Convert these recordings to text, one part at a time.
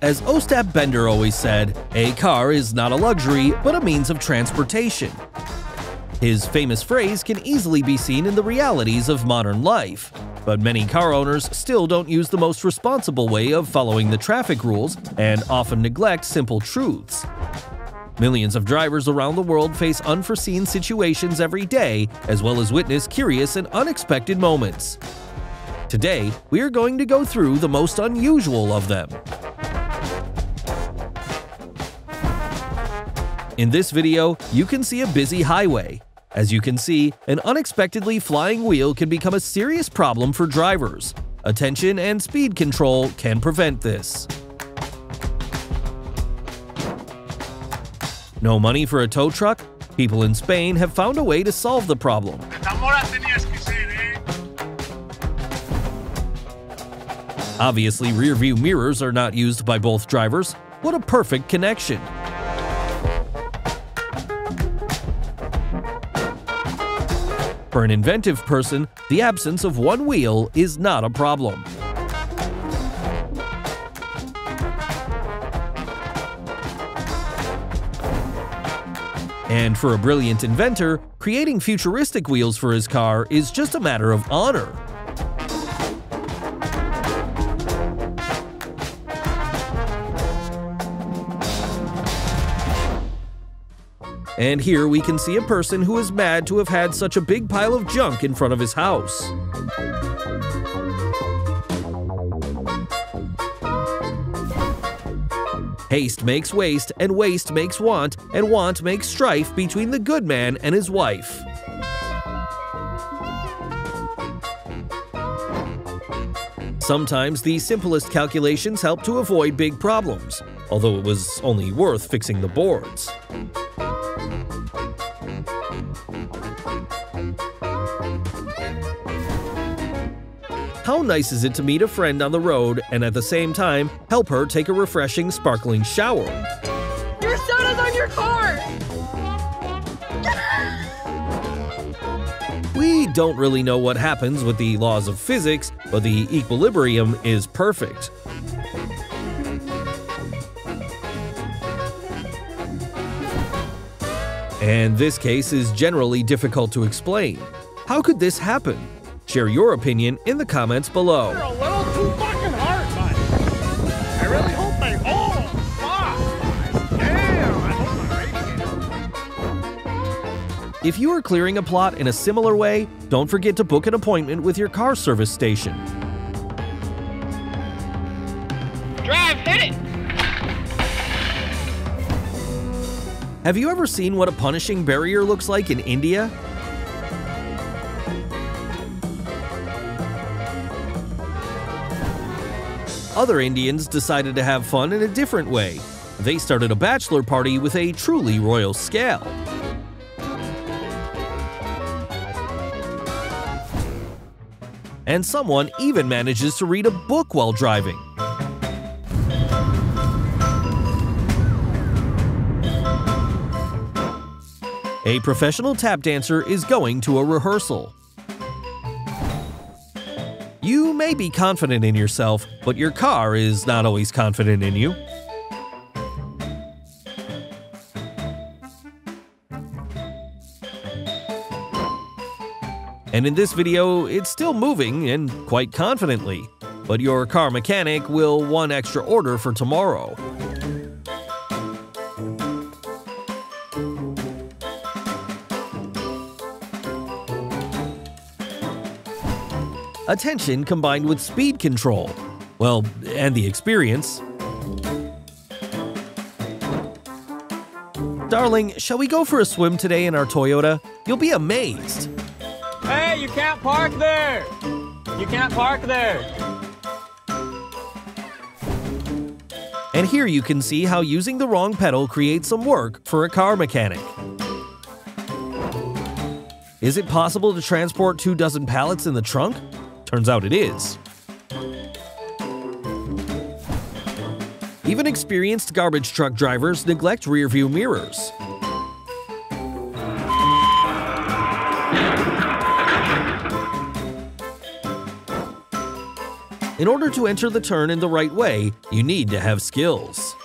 As Ostap Bender always said, a car is not a luxury, but a means of transportation. His famous phrase can easily be seen in the realities of modern life, but many car owners still don't use the most responsible way of following the traffic rules and often neglect simple truths. Millions of drivers around the world face unforeseen situations every day, as well as witness curious and unexpected moments. Today, we are going to go through the most unusual of them. In this video, you can see a busy highway. As you can see, an unexpectedly flying wheel can become a serious problem for drivers. Attention and speed control can prevent this. No money for a tow truck? People in Spain have found a way to solve the problem. Obviously, rear-view mirrors are not used by both drivers. What a perfect connection! For an inventive person, the absence of one wheel is not a problem. And for a brilliant inventor, creating futuristic wheels for his car is just a matter of honor. And here we can see a person who is mad to have had such a big pile of junk in front of his house. Haste makes waste makes want, and want makes strife between the good man and his wife. Sometimes the simplest calculations help to avoid big problems, although it was only worth fixing the boards. How nice is it to meet a friend on the road and at the same time help her take a refreshing, sparkling shower? Your soda's on your car! We don't really know what happens with the laws of physics, but the equilibrium is perfect. And this case is generally difficult to explain. How could this happen? Share your opinion in the comments below. You're a little too fucking hard, buddy. I really hope they all fuck. Damn, I hope I make it. If you are clearing a plot in a similar way, don't forget to book an appointment with your car service station. Drive, hit it! Have you ever seen what a punishing barrier looks like in India? Other Indians decided to have fun in a different way. They started a bachelor party with a truly royal scale. And someone even manages to read a book while driving. A professional tap dancer is going to a rehearsal. You may be confident in yourself, but your car is not always confident in you. And in this video, it's still moving and quite confidently, but your car mechanic will want one extra order for tomorrow. Attention combined with speed control. Well, and the experience. Darling, shall we go for a swim today in our Toyota? You'll be amazed. Hey, you can't park there! You can't park there! And here you can see how using the wrong pedal creates some work for a car mechanic. Is it possible to transport 24 pallets in the trunk? Turns out it is. Even experienced garbage truck drivers neglect rearview mirrors. In order to enter the turn in the right way, you need to have skills.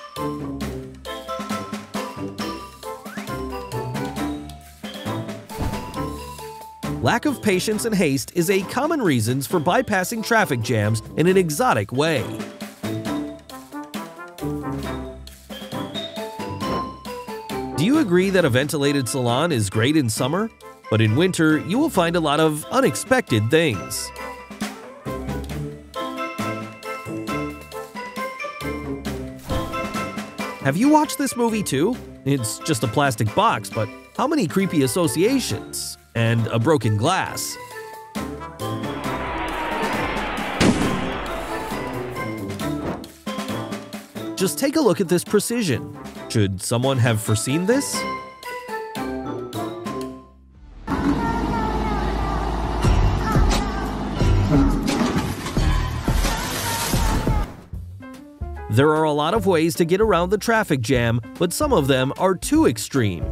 Lack of patience and haste is a common reason for bypassing traffic jams in an exotic way. Do you agree that a ventilated salon is great in summer? But in winter, you will find a lot of unexpected things. Have you watched this movie too? It's just a plastic box, but how many creepy associations? And a broken glass. Just take a look at this precision. Should someone have foreseen this? There are a lot of ways to get around the traffic jam, but some of them are too extreme.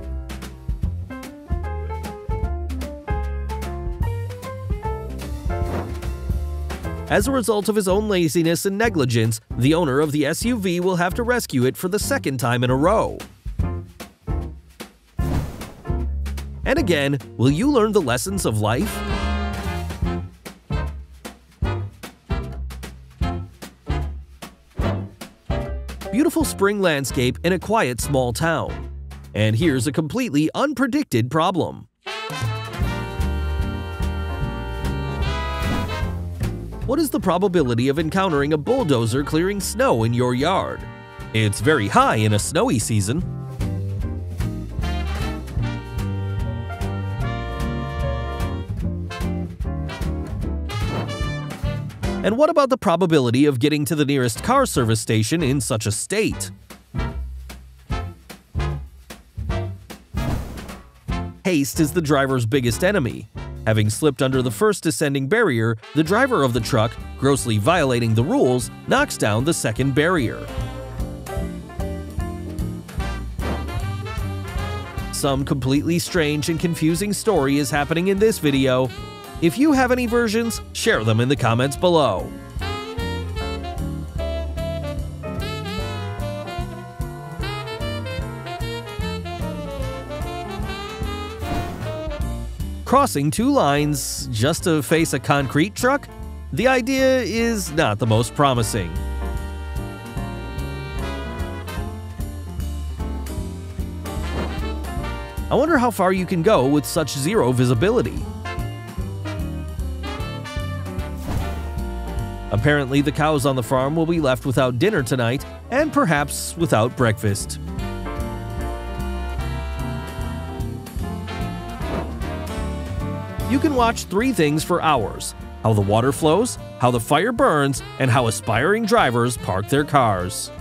As a result of his own laziness and negligence, the owner of the SUV will have to rescue it for the second time in a row. And again, will you learn the lessons of life? Beautiful spring landscape in a quiet small town. And here's a completely unpredicted problem. What is the probability of encountering a bulldozer clearing snow in your yard? It's very high in a snowy season. And what about the probability of getting to the nearest car service station in such a state? Haste is the driver's biggest enemy. Having slipped under the first descending barrier, the driver of the truck, grossly violating the rules, knocks down the second barrier. Some completely strange and confusing story is happening in this video. If you have any versions, share them in the comments below. Crossing two lines just to face a concrete truck? The idea is not the most promising. I wonder how far you can go with such zero visibility. Apparently, the cows on the farm will be left without dinner tonight and perhaps without breakfast. You can watch three things for hours: how the water flows, how the fire burns, and how aspiring drivers park their cars.